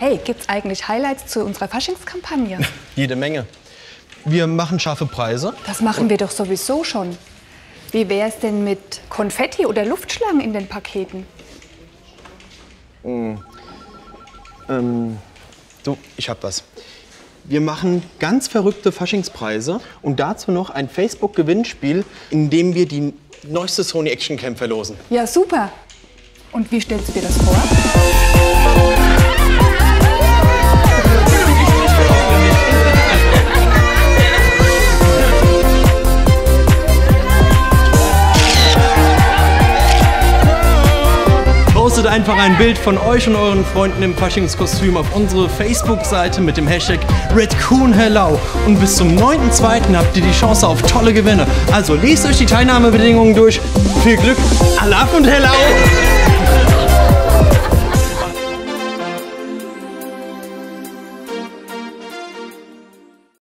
Hey, gibt's eigentlich Highlights zu unserer Faschingskampagne? Jede Menge. Wir machen scharfe Preise. Das machen wir doch sowieso schon. Wie wäre es denn mit Konfetti oder Luftschlangen in den Paketen? So, ich hab was. Wir machen ganz verrückte Faschingspreise und dazu noch ein Facebook-Gewinnspiel, in dem wir die neueste Sony Action Cam verlosen. Ja, super. Und wie stellst du dir das vor? Postet einfach ein Bild von euch und euren Freunden im Faschingskostüm auf unsere Facebook-Seite mit dem Hashtag redcoonhelau. Und bis zum 9.2. habt ihr die Chance auf tolle Gewinne. Also lest euch die Teilnahmebedingungen durch. Viel Glück, Allah und Helau!